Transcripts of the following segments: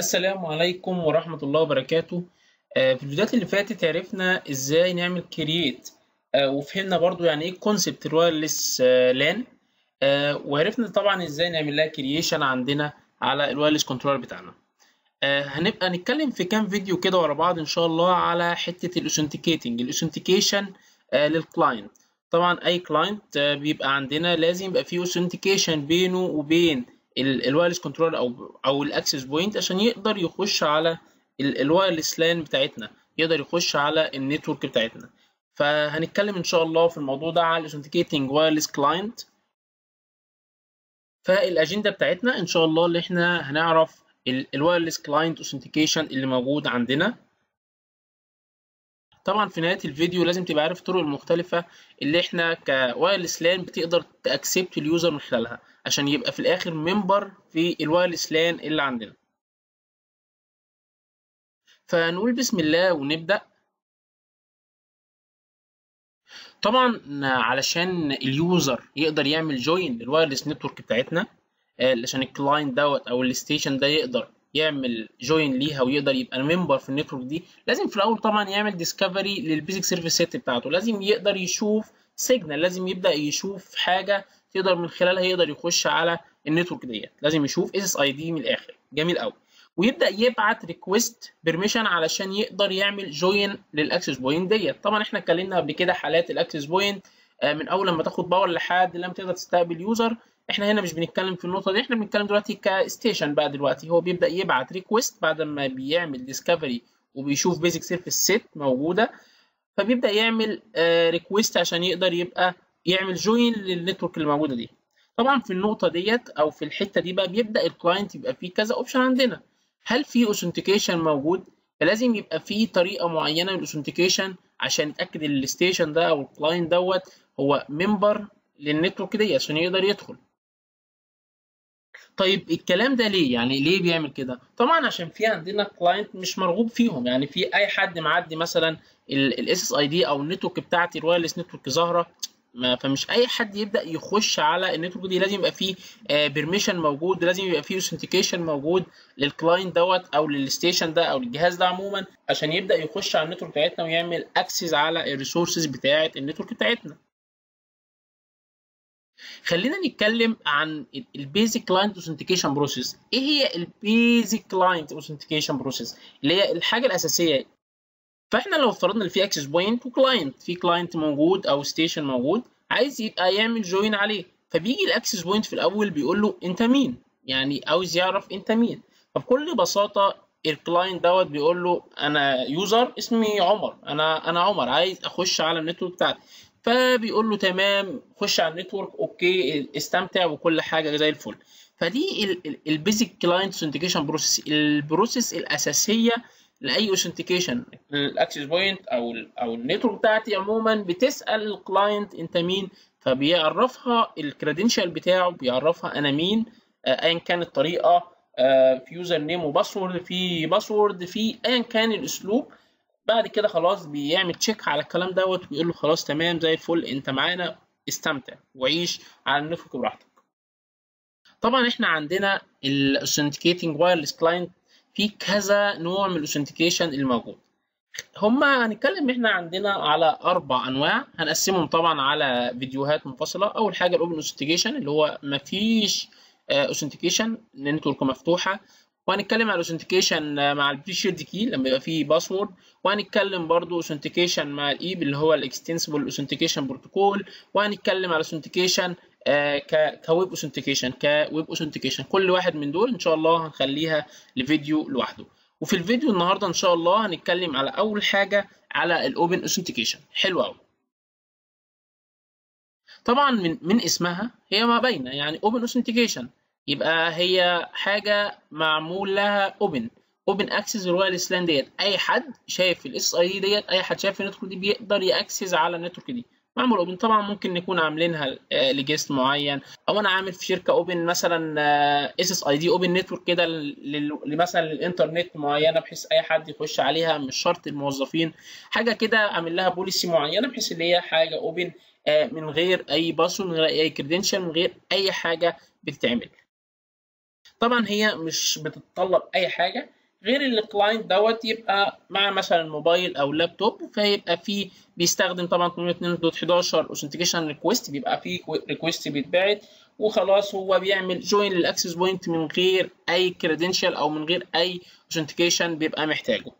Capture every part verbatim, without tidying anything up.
السلام عليكم ورحمة الله وبركاته. في الفيديوهات اللي فاتت عرفنا ازاي نعمل كرييت، وفهمنا برضو يعني ايه كونسبت الوايرلس لان، وعرفنا طبعا ازاي نعمل لها كرييشن عندنا على الوايرلس كنترولر بتاعنا. هنبقى نتكلم في كام فيديو كده ورا بعض ان شاء الله على حتة الاوثنتيكيتنج الاوثنتيكيشن للكلاينت. طبعا اي كلاينت بيبقى عندنا لازم يبقى فيه اوثنتيكيشن بينه وبين الوايرلس كنترولر او او الاكسس بوينت عشان يقدر يخش على الوايرلس لان بتاعتنا، يقدر يخش على النتورك بتاعتنا. فهنتكلم ان شاء الله في الموضوع ده على الاوثنتيكيتنج وايرلس كلاينت. فالاجنده بتاعتنا ان شاء الله اللي احنا هنعرف الوايرلس كلاينت اوثنتيكيشن اللي موجود عندنا. طبعا في نهايه الفيديو لازم تبقى عارف الطرق المختلفه اللي احنا كوايرلس لان بتقدر تاكسبت اليوزر من خلالها عشان يبقى في الاخر ممبر في الوايرلس لان اللي عندنا. فنقول بسم الله ونبدا. طبعا علشان اليوزر يقدر يعمل جوين للوايرلس نتورك بتاعتنا، علشان الكلاينت دوت او الستيشن ده يقدر يعمل جوين ليها ويقدر يبقى ممبر في النتورك دي، لازم في الاول طبعا يعمل ديسكفري للبيزك سيرفيس سيت بتاعته. لازم يقدر يشوف سيجنال، لازم يبدا يشوف حاجه يقدر من خلالها يقدر يخش على النتورك ديت. لازم يشوف اس اس اي دي من الاخر. جميل قوي. ويبدا يبعت ريكويست بيرميشن علشان يقدر يعمل جوين للاكسس بوينت ديت. طبعا احنا اتكلمنا قبل كده حالات الاكسس بوينت من اول لما تاخد باور لحد لما تقدر تستقبل يوزر. احنا هنا مش بنتكلم في النقطه دي، احنا بنتكلم دلوقتي كستيشن. بقى دلوقتي هو بيبدا يبعت ريكويست بعد ما بيعمل ديسكفري وبيشوف بيزك سيرفيس سيت موجوده، فبيبدا يعمل ريكويست عشان يقدر يبقى يعمل جوين للنتورك اللي موجوده دي. طبعا في النقطه ديت او في الحته دي بقى بيبدا الكلاينت يبقى فيه كذا اوبشن عندنا. هل في اوثنتيكيشن موجود؟ فلازم يبقى فيه طريقه معينه من الاوثنتيكيشن عشان نتاكد ان الستيشن ده او الكلاينت دوت هو ممبر للنتورك دي عشان يقدر يدخل. طيب الكلام ده ليه؟ يعني ليه بيعمل كده؟ طبعا عشان في عندنا كلاينت مش مرغوب فيهم، يعني في اي حد معدي مثلا الاس اس اي دي او النتورك بتاعتي الوايرلس نتورك ظاهره، فمش اي حد يبدا يخش على النتورك دي. لازم يبقى فيه بيرميشن موجود، لازم يبقى فيه اوثنتيكيشن موجود للكلاينت دوت او للستيشن ده او الجهاز ده عموما عشان يبدا يخش على النتورك بتاعتنا ويعمل اكسس على الريسورسز بتاعه النتورك بتاعتنا. خلينا نتكلم عن البيزك كلاينت اوثنتيكيشن بروسيس. ايه هي البيزك كلاينت اوثنتيكيشن بروسيس؟ اللي هي الحاجه الاساسيه. فاحنا لو افترضنا ان في اكسس بوينت وكلاينت، في كلاينت موجود او ستيشن موجود عايز يبقى يعمل جوين عليه، فبيجي الاكسس بوينت في الاول بيقول له انت مين، يعني عاوز يعرف انت مين. فبكل بساطه الكلاينت دوت بيقول له انا يوزر اسمي عمر، انا انا عمر عايز اخش على النتورك بتاعتي. فبيقول له تمام خش على النتورك، اوكي استمتع وكل حاجه زي الفل. فدي البيزك كلاينت اوثنتيكيشن بروسيس، البروسيس الاساسيه لاي اوثنتيكيشن. الاكسس بوينت او او النتورك بتاعتي عموما بتسال الكلاينت انت مين، فبيعرفها الكريدنشال بتاعه، بيعرفها انا مين ايا كانت الطريقه، في يوزر نيم وباسورد، في باسورد، في ايا كان الاسلوب. بعد كده خلاص بيعمل تشيك على الكلام دوت ويقول له خلاص تمام زي الفل انت معانا، استمتع وعيش على النتورك براحتك. طبعا احنا عندنا الاوثنتيكيتنج وايرلس كلاينت في كذا نوع من الاوثنتيكيشن الموجود. هما هنتكلم احنا عندنا على اربع انواع، هنقسمهم طبعا على فيديوهات منفصله. اول حاجه الاوبن اوثنتيكيشن اللي هو مفيش اوثنتيكيشن، النتورك مفتوحه. وهنتكلم على الاوثنتيكيشن مع البريشيرد كي لما يبقى فيه باسورد، وهنتكلم برضو اوثنتيكيشن مع الايب اللي هو الاكستنسبل اوثنتيكيشن بروتوكول، وهنتكلم على الاوثنتيكيشن كويب اوثنتيكيشن كويب اوثنتيكيشن كل واحد من دول ان شاء الله هنخليها لفيديو لوحده. وفي الفيديو النهارده ان شاء الله هنتكلم على اول حاجه على الاوبن اوثنتيكيشن. حلو قوي. طبعا من من اسمها هي ما باينه، يعني اوبن اوثنتيكيشن يبقى هي حاجه معمول لها اوبن، اوبن اكسس الوايرلس لان ديت. اي حد شايف الاس اي دي ديت، اي حد شايف النتورك دي بيقدر ياكسس على النتورك دي، معمول اوبن. طبعا ممكن نكون عاملينها لجيست معين، او انا عامل في شركه اوبن مثلا اس اس اي دي اوبن نتورك كده مثلا للانترنت معينه بحيث اي حد يخش عليها، مش شرط الموظفين، حاجه كده عامل لها بوليسي معينه بحيث اللي هي حاجه اوبن من غير اي باسورد، من غير اي كريدنشال، من غير اي حاجه بتتعمل. طبعا هي مش بتتطلب اي حاجه غير ان الكلاينت دوت يبقى مع مثلا موبايل او لابتوب، فيبقى فيه بيستخدم طبعا ثمانية اثنين نقطة واحد واحد اوثنتيكيشن ريكويست، بيبقى فيه ريكويست بيتبعت وخلاص هو بيعمل جوين للاكسس بوينت من غير اي كريدنشال او من غير اي اوثنتيكيشن بيبقى محتاجه.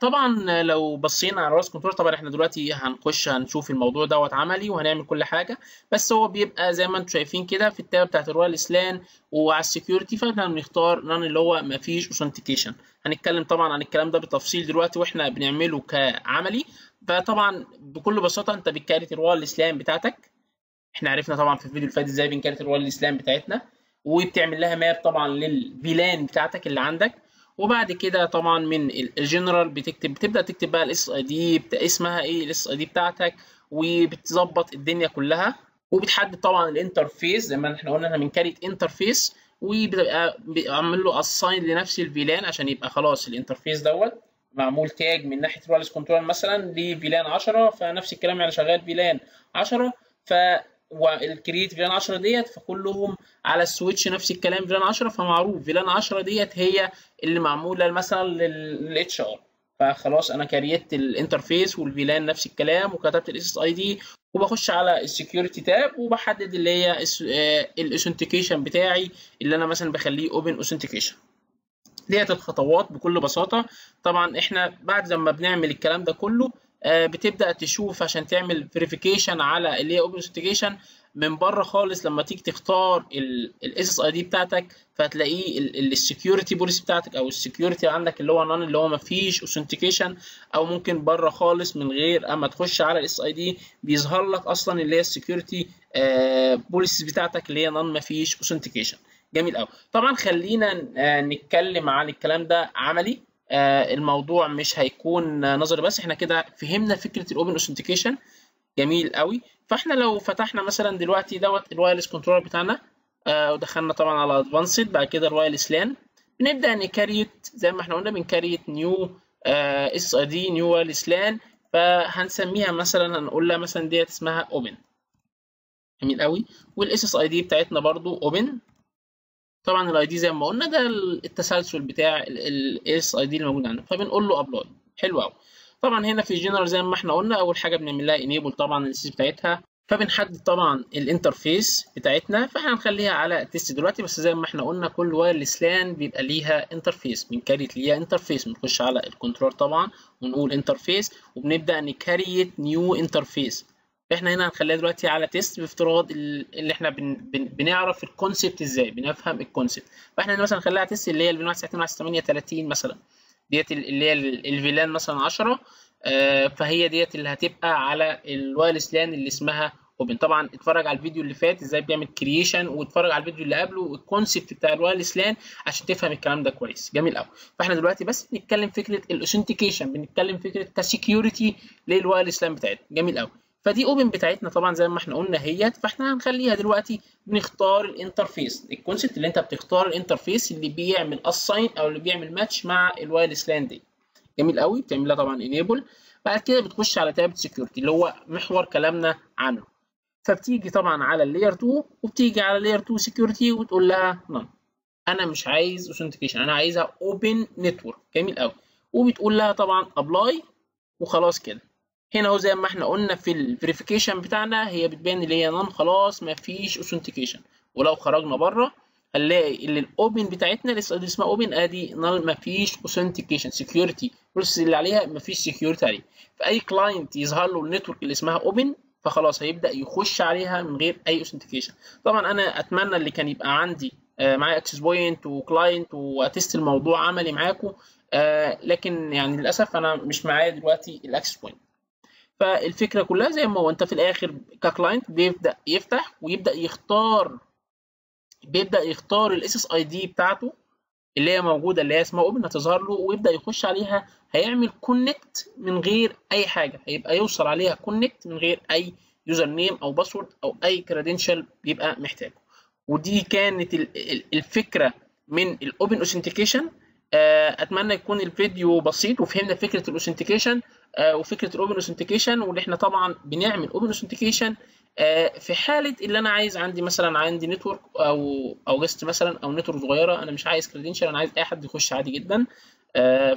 طبعا لو بصينا على راس كنترول، طبعا احنا دلوقتي هنخش هنشوف الموضوع دوت عملي وهنعمل كل حاجه، بس هو بيبقى زي ما انتم شايفين كده في التاب بتاعت الوايرلس لان وعلى السكيورتي، فاحنا بنختار نان اللي هو ما فيش اوثنتيكيشن. هنتكلم طبعا عن الكلام ده بالتفصيل دلوقتي واحنا بنعمله كعملي. فطبعا بكل بساطه انت بتكارت الوايرلس لان بتاعتك، احنا عرفنا طبعا في الفيديو اللي فات ازاي بنكارت الوايرلس لان بتاعتنا، وبتعمل لها ماب طبعا للفيلان بتاعتك اللي عندك، وبعد كده طبعا من الجنرال بتكتب بتبدا تكتب بقى الاس اي دي اسمها ايه، الاس اي دي بتاعتك، وبتظبط الدنيا كلها، وبتحدد طبعا الانترفيس زي ما احنا قلنا احنا بنكريت انترفيس، وبيبقى بعمل له اساين لنفس الفيلان عشان يبقى خلاص الانترفيس دوت معمول تاج من ناحيه الوايرلس كنترول مثلا لفيلان عشرة، فنفس الكلام يعني شغال فيلان عشرة ف والكرييت فيلان عشرة ديت، فكلهم على السويتش نفس الكلام فيلان عشرة، فمعروف فيلان عشرة ديت هي اللي معموله مثلا للاتش ار، فخلاص انا كرييت الانترفيس والفيلان نفس الكلام، وكتبت الاس اس اي دي، وبخش على السكيورتي تاب وبحدد اللي هي الاوثنتيكيشن بتاعي اللي انا مثلا بخليه اوبن اوثنتيكيشن. ديت الخطوات بكل بساطه. طبعا احنا بعد لما بنعمل الكلام ده كله بتبدا تشوف عشان تعمل فيريفيكيشن على اللي هي اوبن اوثنتيكيشن من بره خالص. لما تيجي تختار الاس اس اي دي بتاعتك، فهتلاقيه السكيورتي بوليسي بتاعتك او السكيورتي عندك اللي هو نان اللي هو ما فيش اوثنتيكيشن، او ممكن بره خالص من غير اما تخش على الاس اي دي بيظهر لك اصلا اللي هي السكيورتي بوليسي بتاعتك اللي هي نان ما فيش اوثنتيكيشن. جميل قوي. طبعا خلينا نتكلم عن الكلام ده عملي، الموضوع مش هيكون نظري بس. احنا كده فهمنا فكره الاوبن اوثنتيكيشن. جميل قوي. فاحنا لو فتحنا مثلا دلوقتي دوت الوايرلس كنترولر بتاعنا ودخلنا طبعا على ادفانسد، بعد كده الوايرلس لان، بنبدا نكريت زي ما احنا قلنا بنكريت نيو اس اي دي نيو وايرلس لان، فهنسميها مثلا هنقول لها مثلا ديت اسمها اوبن. جميل قوي. والاس اس اي دي بتاعتنا برضو اوبن. طبعا الاي دي زي ما قلنا ده التسلسل بتاع الاس اي دي اللي موجود عندنا، فبنقول له ابلاي. حلو قوي. طبعا هنا في الجنرال زي ما احنا قلنا اول حاجه بنعمل لها انيبل طبعا السيس بتاعتها، فبنحدد طبعا الانترفيس بتاعتنا، فاحنا هنخليها على تيست دلوقتي، بس زي ما احنا قلنا كل وايرلس لان بيبقى ليها انترفيس، بنكريت ليها انترفيس، بنخش على الكنترول طبعا ونقول انترفيس، وبنبدا نكريت نيو انترفيس. احنا هنا هنخليها دلوقتي على تيست بافتراض اللي احنا بن بن بنعرف الكونسبت ازاي، بنفهم الكونسبت، فاحنا هنا مثلا هنخليها تيست اللي هي واحد تسعة اتنين واحد تمانية تلاتين مثلا، ديت اللي هي الفيلان مثلا عشرة، آه فهي ديت اللي هتبقى على الوايرلس لان اللي اسمها اوبن. طبعا اتفرج على الفيديو اللي فات ازاي بنعمل كرييشن، واتفرج على الفيديو اللي قبله والكونسبت بتاع الوايرلس لان عشان تفهم الكلام ده كويس. جميل قوي. فاحنا دلوقتي بس بنتكلم فكره الاوثنتيكيشن، بنتكلم فكره كسكيورتي للوايرلس لان بتاعتنا. جميل قوي. فدي اوبن بتاعتنا طبعا زي ما احنا قلنا هيت، فاحنا هنخليها دلوقتي بنختار الانترفيس. الكونسبت اللي انت بتختار الانترفيس اللي بيعمل اساين او اللي بيعمل ماتش مع الوايرلس لان دي. جميل قوي. بتعملها طبعا انيبل، بعد كده بتخش على تاب سكيورتي اللي هو محور كلامنا عنه، فبتيجي طبعا على اللاير اتنين، وبتيجي على لاير اتنين سكيورتي وتقول لها نان، انا مش عايز اوثنتيكيشن، انا عايزها اوبن نتورك. جميل قوي. وبتقول لها طبعا ابلاي وخلاص كده. هنا اهو زي ما احنا قلنا في الفيريفيكيشن بتاعنا هي بتبان اللي هي نان، خلاص مفيش اوثنتيكيشن. ولو خرجنا بره هنلاقي ان الاوبن بتاعتنا لسه دي اسمها اوبن، ادي نان مفيش اوثنتيكيشن، سكيورتي بس اللي عليها مفيش سكيورتي عليه. فاي كلاينت يظهر له النتورك اللي اسمها اوبن فخلاص هيبدا يخش عليها من غير اي اوثنتيكيشن. طبعا انا اتمنى اللي كان يبقى عندي معايا اكسس بوينت وكلاينت واتست الموضوع عملي معاكم، لكن يعني للاسف انا مش معايا دلوقتي الاكسس بوينت. فالفكره كلها زي ما هو انت في الاخر ككلاينت بيبدا يفتح ويبدا يختار بيبدا يختار الاس اس اي دي بتاعته اللي هي موجوده اللي هي اسمها اوبن، هتظهر له ويبدا يخش عليها، هيعمل كونكت من غير اي حاجه، هيبقى يوصل عليها كونكت من غير اي يوزر نيم او باسورد او اي كريدنشال بيبقى محتاجه. ودي كانت الفكره من الاوبن اوثنتيكيشن. اتمنى يكون الفيديو بسيط وفهمنا فكره الاوثنتيكيشن وفكره الاوبن اوثنتيكيشن، واللي احنا طبعا بنعمل اوبن اوثنتيكيشن في حاله اللي انا عايز عندي مثلا عندي نتورك او او جست مثلا او نتورك صغيره، انا مش عايز كريدنشال، انا عايز اي حد يخش عادي جدا.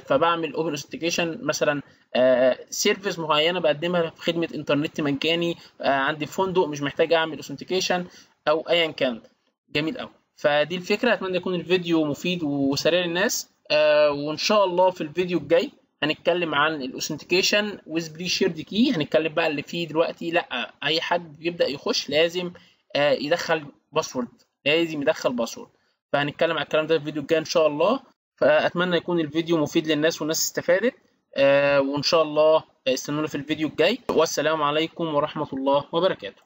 فبعمل اوبن اوثنتيكيشن مثلا سيرفيس معينه بقدمها في خدمه انترنت مجاني عندي في فندق، مش محتاج اعمل اوثنتيكيشن او ايا كان. جميل قوي. فدي الفكره. اتمنى يكون الفيديو مفيد وسريع للناس، وان شاء الله في الفيديو الجاي هنتكلم عن الاوثنتيكيشن وذ شيرد كي. هنتكلم بقى اللي فيه دلوقتي لا اي حد بيبدا يخش لازم يدخل باسورد، لازم يدخل باسورد. فهنتكلم على الكلام ده في الفيديو الجاي ان شاء الله. فاتمنى يكون الفيديو مفيد للناس والناس استفادت، وان شاء الله استنونا في الفيديو الجاي. والسلام عليكم ورحمه الله وبركاته.